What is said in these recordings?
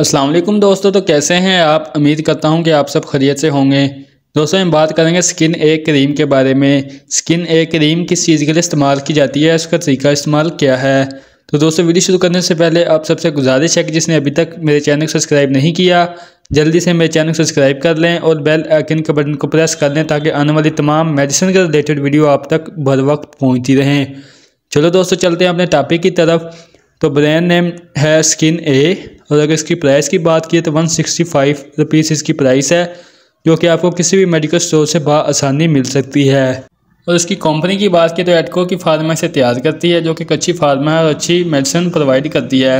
अस्सलाम वालेकुम दोस्तों, तो कैसे हैं आप। उम्मीद करता हूं कि आप सब खैरियत से होंगे। दोस्तों हम बात करेंगे स्किन ए क्रीम के बारे में। स्किन ए क्रीम किस चीज़ के लिए इस्तेमाल की जाती है, इसका तरीका इस्तेमाल क्या है। तो दोस्तों वीडियो शुरू करने से पहले आप सबसे गुजारिश है कि जिसने अभी तक मेरे चैनल को सब्सक्राइब नहीं किया, जल्दी से मेरे चैनल को सब्सक्राइब कर लें और बेल आइकन के बटन को प्रेस कर लें ताकि आने वाली तमाम मेडिसिन के रिलेटेड वीडियो आप तक बर वक्त पहुँचती रहें। चलो दोस्तों चलते हैं अपने टॉपिक की तरफ। तो ब्रांड नेम है स्किन ए और अगर इसकी प्राइस की बात की तो 165 रुपीज़ इसकी प्राइस है, जो कि आपको किसी भी मेडिकल स्टोर से आसानी मिल सकती है। और इसकी कंपनी की बात की तो एटको की फार्मा इसे तैयार करती है, जो कि एक अच्छी फार्मा है और अच्छी मेडिसिन प्रोवाइड करती है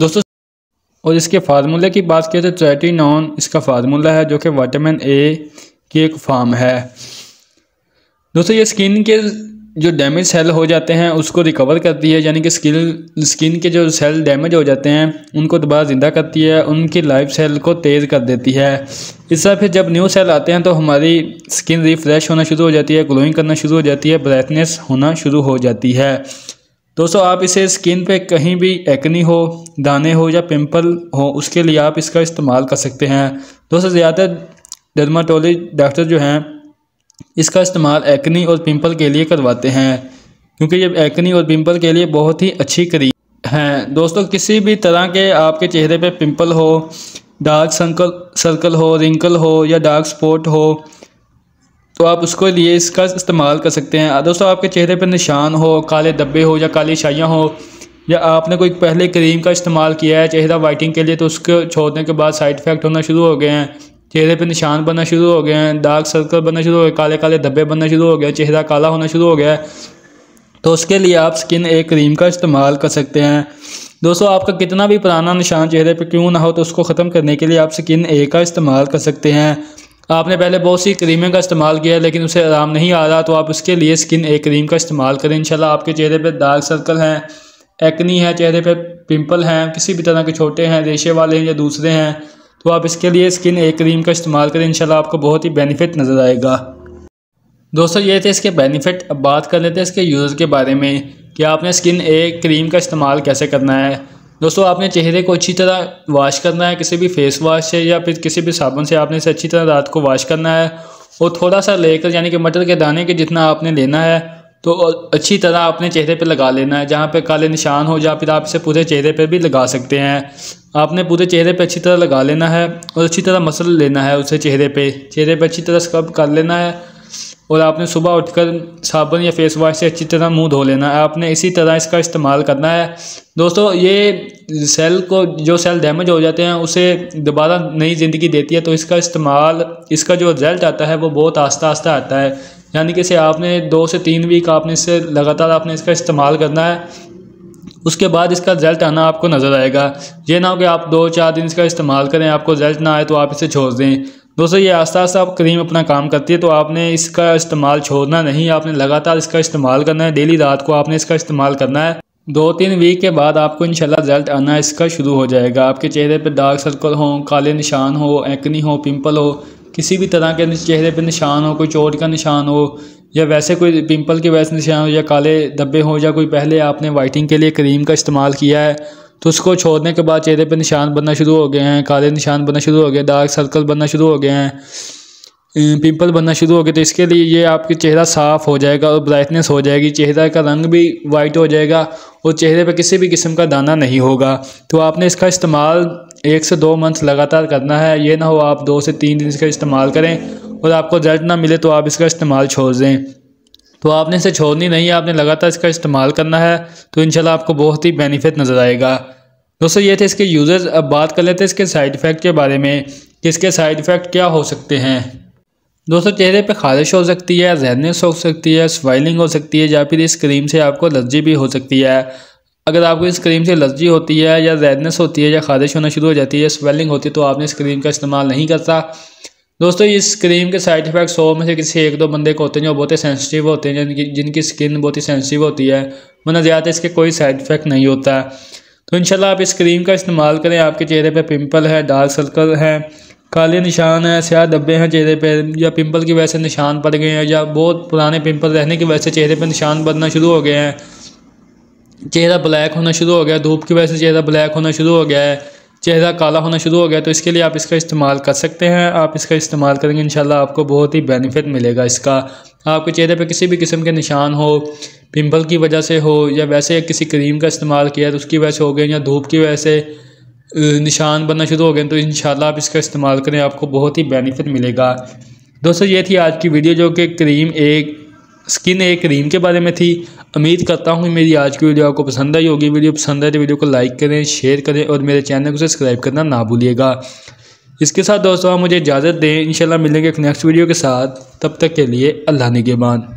दोस्तों। और इसके फार्मूले की बात की तो ट्रेटिनॉन इसका फार्मूला है, जो कि विटामिन ए की एक फार्म है दोस्तों। ये स्किन के जो डैमेज सेल हो जाते हैं उसको रिकवर करती है, यानी कि स्किन के जो सेल डैमेज हो जाते हैं उनको दोबारा ज़िंदा करती है, उनकी लाइफ सेल को तेज़ कर देती है। इससे फिर जब न्यू सेल आते हैं तो हमारी स्किन रिफ्रेश होना शुरू हो जाती है, ग्लोइंग करना शुरू हो जाती है, ब्राइटनेस होना शुरू हो जाती है। दोस्तों आप इसे स्किन पे कहीं भी एक्नी हो, दाने हो या पिंपल हो, उसके लिए आप इसका इस्तेमाल कर सकते हैं। दोस्तों ज़्यादातर डर्माटोलॉजिस्ट डॉक्टर जो हैं इसका इस्तेमाल एक्नी और पिंपल के लिए करवाते हैं, क्योंकि ये एक्नी और पिंपल के लिए बहुत ही अच्छी क्रीम है। दोस्तों किसी भी तरह के आपके चेहरे पे पिंपल हो, डार्क सर्कल हो, रिंकल हो या डार्क स्पॉट हो तो आप उसके लिए इसका इस्तेमाल कर सकते हैं। दोस्तों आपके चेहरे पे निशान हो, काले धब्बे हो या काली शाइयाँ हो, या आपने कोई पहले क्रीम का इस्तेमाल किया है चेहरा वाइटिंग के लिए तो उसको छोड़ने के बाद साइड इफ़ेक्ट होना शुरू हो गए हैं, चेहरे पे निशान बनना शुरू हो गए हैं, डार्क सर्कल बनना शुरू हो गए, काले काले धब्बे बनना शुरू हो गए, चेहरा काला होना शुरू हो गया है, तो उसके लिए आप स्किन ए क्रीम का इस्तेमाल कर सकते हैं। दोस्तों आपका कितना भी पुराना निशान चेहरे पे क्यों ना हो तो उसको ख़त्म करने के लिए आप स्किन ए का इस्तेमाल कर सकते हैं। आपने पहले बहुत सी क्रीमें का इस्तेमाल किया लेकिन उसे आराम नहीं आ रहा, तो आप उसके लिए स्किन ए क्रीम का इस्तेमाल करें। इंशाल्लाह आपके चेहरे पर डार्क सर्कल हैं, एक्नी है, चेहरे पर पिंपल हैं, किसी भी तरह के छोटे हैं, रेशे वाले हैं या दूसरे हैं, तो आप इसके लिए स्किन ए क्रीम का इस्तेमाल करें। इंशाल्लाह आपको बहुत ही बेनिफिट नज़र आएगा। दोस्तों ये थे इसके बेनिफिट। अब बात कर लेते हैं इसके यूज़ के बारे में कि आपने स्किन ए क्रीम का इस्तेमाल कैसे करना है। दोस्तों आपने चेहरे को अच्छी तरह वाश करना है, किसी भी फेस वाश से या फिर किसी भी साबुन से आपने इसे अच्छी तरह रात को वाश करना है और थोड़ा सा लेकर, यानी कि मटर के दाने के जितना आपने लेना है तो अच्छी तरह अपने चेहरे पर लगा लेना है, जहाँ पे काले निशान हो या फिर आप इसे पूरे चेहरे पर भी लगा सकते हैं। आपने पूरे चेहरे पे अच्छी तरह लगा लेना है और अच्छी तरह मसल लेना है उसे, चेहरे पे अच्छी तरह स्क्रब कर लेना है और आपने सुबह उठकर साबुन या फेस वाश से अच्छी तरह मुंह धो लेना है। आपने इसी तरह इसका इस्तेमाल करना है। दोस्तों ये सेल को, जो सेल डैमेज हो जाते हैं उसे दोबारा नई ज़िंदगी देती है, तो इसका इस्तेमाल, इसका जो रिज़ल्ट आता है वो बहुत आस्ता आस्ता आता है, यानी कि इसे आपने 2 से 3 वीक आपने इसे लगातार आपने इसका इस्तेमाल करना है, उसके बाद इसका रिजल्ट आना आपको नज़र आएगा। ये ना हो कि आप 2-4 दिन इसका इस्तेमाल करें आपको रिजल्ट ना आए तो आप इसे छोड़ दें। दोस्तों ये आस्ता आस्ता आप क्रीम अपना काम करती है, तो आपने इसका इस्तेमाल छोड़ना नहीं, आपने लगातार इसका इस्तेमाल करना है। डेली रात को आपने इसका इस्तेमाल करना है, 2-3 वीक के बाद आपको इंशाल्लाह रिजल्ट आना इसका शुरू हो जाएगा। आपके चेहरे पर डार्क सर्कल हो, काले निशान हो, एक्नी हो, पिंपल हो, किसी भी तरह के चेहरे पर निशान हो, कोई चोट का निशान हो या वैसे कोई पिंपल के वैसे निशान हो या काले धब्बे हो या कोई पहले आपने वाइटिंग के लिए क्रीम का इस्तेमाल किया है तो उसको छोड़ने के बाद चेहरे पर निशान बनना शुरू हो गए हैं, काले निशान बनना शुरू हो गए, डार्क सर्कल बनना शुरू हो गए हैं, पिंपल बनना शुरू हो गए, तो इसके लिए ये आपके चेहरा साफ़ हो जाएगा और ब्राइटनेस हो जाएगी, चेहरा का रंग भी वाइट हो जाएगा और चेहरे पर किसी भी किस्म का दाना नहीं होगा। तो आपने इसका इस्तेमाल 1 से 2 मंथ लगातार करना है। ये ना हो आप 2 से 3 दिन इसका इस्तेमाल करें और आपको रिजल्ट ना मिले तो आप इसका इस्तेमाल छोड़ दें, तो आपने इसे छोड़नी नहीं है, आपने लगातार इसका इस्तेमाल करना है, तो इंशाल्लाह आपको बहुत ही बेनिफिट नज़र आएगा। दोस्तों ये थे इसके यूज़र्स। अब बात कर लेते हैं इसके साइड इफ़ेक्ट के बारे में कि इसके साइड इफ़ेक्ट क्या हो सकते हैं। दोस्तों चेहरे पे खारिश हो सकती है, रेडनेस हो सकती है, स्वाइलिंग हो सकती है या फिर इस क्रीम से आपको एलर्जी भी हो सकती है। अगर आपको इस क्रीम से एलर्जी होती है या रेडनेस होती है या खारिश होना शुरू हो जाती है, स्वेलिंग होती है, तो आपने इस क्रीम का इस्तेमाल नहीं करता। दोस्तों इस क्रीम के साइड इफ़ेक्ट 100 में से किसी 1-2 बंदे को होते हैं जो बहुत ही सेंसिटिव होते हैं, जिनकी स्किन बहुत ही सेंसिटिव होती है, वरना ज़्यादा इसके कोई साइड इफ़ेक्ट नहीं होता। तो इंशाल्लाह आप इस क्रीम का इस्तेमाल करें। आपके चेहरे पे पिंपल है, डार्क सर्कल है, काले निशान है, स्याह धब्बे हैं चेहरे पर या पिंपल की वजह से निशान पड़ गए हैं या बहुत पुराने पिंपल रहने की वजह से चेहरे पर निशान बनना शुरू हो गए हैं, चेहरा ब्लैक होना शुरू हो गया, धूप की वजह से चेहरा ब्लैक होना शुरू हो गया है, चेहरा काला होना शुरू हो गया, तो इसके लिए आप इसका इस्तेमाल कर सकते हैं। आप इसका इस्तेमाल करेंगे इंशाल्लाह आपको बहुत ही बेनिफिट मिलेगा इसका। आपके चेहरे पे किसी भी किस्म के निशान हो, पिंपल की वजह से हो या वैसे किसी क्रीम का इस्तेमाल किया तो उसकी वजह से हो गए या धूप की वजह से निशान बनना शुरू हो गए, तो इंशाल्लाह आप इसका इस्तेमाल करें, आपको बहुत ही बेनिफिट मिलेगा। दोस्तों ये थी आज की वीडियो जो कि स्किन ए क्रीम के बारे में थी। उम्मीद करता हूँ मेरी आज की वीडियो आपको पसंद आई होगी। वीडियो पसंद आए तो वीडियो को लाइक करें, शेयर करें और मेरे चैनल को सब्सक्राइब करना ना भूलिएगा। इसके साथ दोस्तों आप मुझे इजाज़त दें, इंशाल्लाह मिलेंगे एक नेक्स्ट वीडियो के साथ। तब तक के लिए अल्लाह निगहबान।